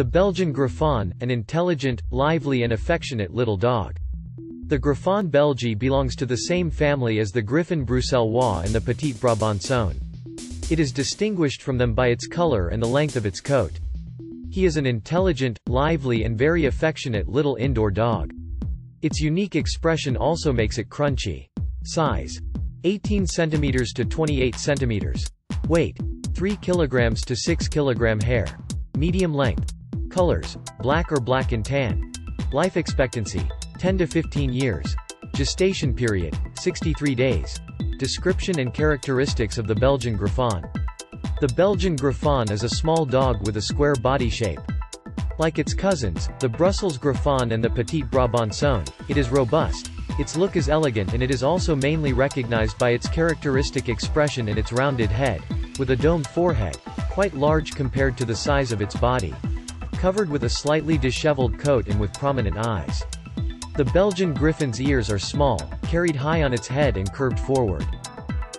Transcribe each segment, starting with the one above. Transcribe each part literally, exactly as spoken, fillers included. The Belgian Griffon, an intelligent, lively and affectionate little dog. The Griffon Belge belongs to the same family as the Griffon Bruxellois and the Petit Brabançon. It is distinguished from them by its color and the length of its coat. He is an intelligent, lively and very affectionate little indoor dog. Its unique expression also makes it crunchy. Size: eighteen centimeters to twenty-eight centimeters. Weight: three kilograms to six kilograms. Hair: medium length. Colors: black or black and tan. Life expectancy: ten to fifteen years. Gestation period: sixty-three days. Description and characteristics of the Belgian Griffon. The Belgian Griffon is a small dog with a square body shape. Like its cousins, the Brussels Griffon and the Petit Brabançon, it is robust, its look is elegant, and it is also mainly recognized by its characteristic expression in its rounded head, with a domed forehead, quite large compared to the size of its body. Covered with a slightly disheveled coat and with prominent eyes. The Belgian Griffon's ears are small, carried high on its head and curved forward.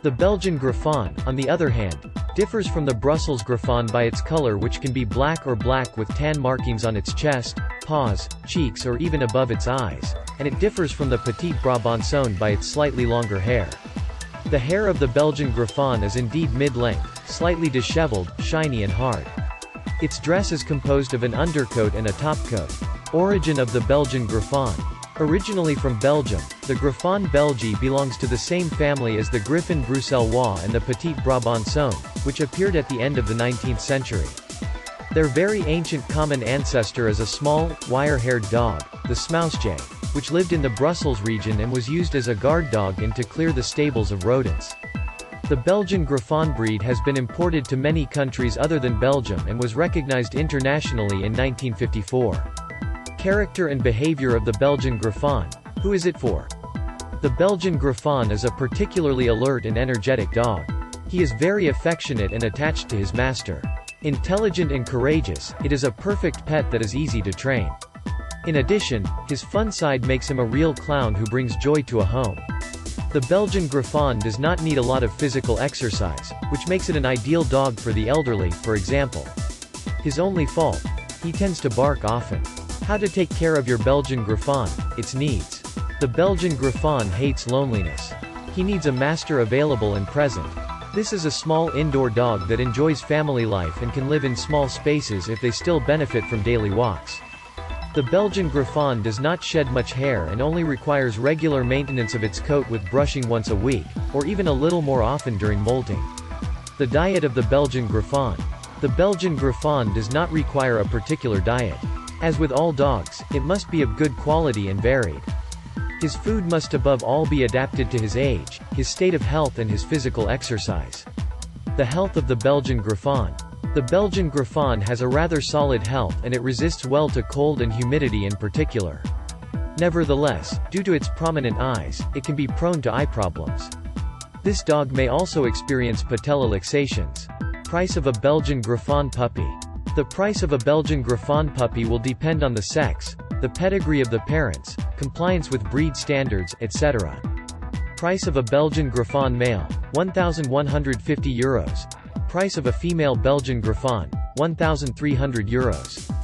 The Belgian Griffon, on the other hand, differs from the Brussels Griffon by its color, which can be black or black with tan markings on its chest, paws, cheeks or even above its eyes, and it differs from the Petit Brabançon by its slightly longer hair. The hair of the Belgian Griffon is indeed mid-length, slightly disheveled, shiny and hard. Its dress is composed of an undercoat and a topcoat. Origin of the Belgian Griffon. Originally from Belgium, the Griffon Belge belongs to the same family as the Griffon Bruxellois and the Petit Brabançon, which appeared at the end of the nineteenth century. Their very ancient common ancestor is a small, wire-haired dog, the Smousje, which lived in the Brussels region and was used as a guard dog and to clear the stables of rodents. The Belgian Griffon breed has been imported to many countries other than Belgium and was recognized internationally in nineteen fifty-four. Character and behavior of the Belgian Griffon. Who is it for? The Belgian Griffon is a particularly alert and energetic dog. He is very affectionate and attached to his master. Intelligent and courageous, it is a perfect pet that is easy to train. In addition, his fun side makes him a real clown who brings joy to a home. The Belgian Griffon does not need a lot of physical exercise, which makes it an ideal dog for the elderly, for example. His only fault? He tends to bark often. How to take care of your Belgian Griffon, its needs. The Belgian Griffon hates loneliness. He needs a master available and present. This is a small indoor dog that enjoys family life and can live in small spaces if they still benefit from daily walks. The Belgian Griffon does not shed much hair and only requires regular maintenance of its coat with brushing once a week, or even a little more often during molting. The diet of the Belgian Griffon. The Belgian Griffon does not require a particular diet. As with all dogs, it must be of good quality and varied. His food must above all be adapted to his age, his state of health and his physical exercise. The health of the Belgian Griffon. The Belgian Griffon has a rather solid health and it resists well to cold and humidity in particular. Nevertheless, due to its prominent eyes, it can be prone to eye problems. This dog may also experience patella luxations. Price of a Belgian Griffon puppy. The price of a Belgian Griffon puppy will depend on the sex, the pedigree of the parents, compliance with breed standards, et cetera. Price of a Belgian Griffon male, one thousand one hundred fifty euros. Price of a female Belgian Griffon, one thousand three hundred euros.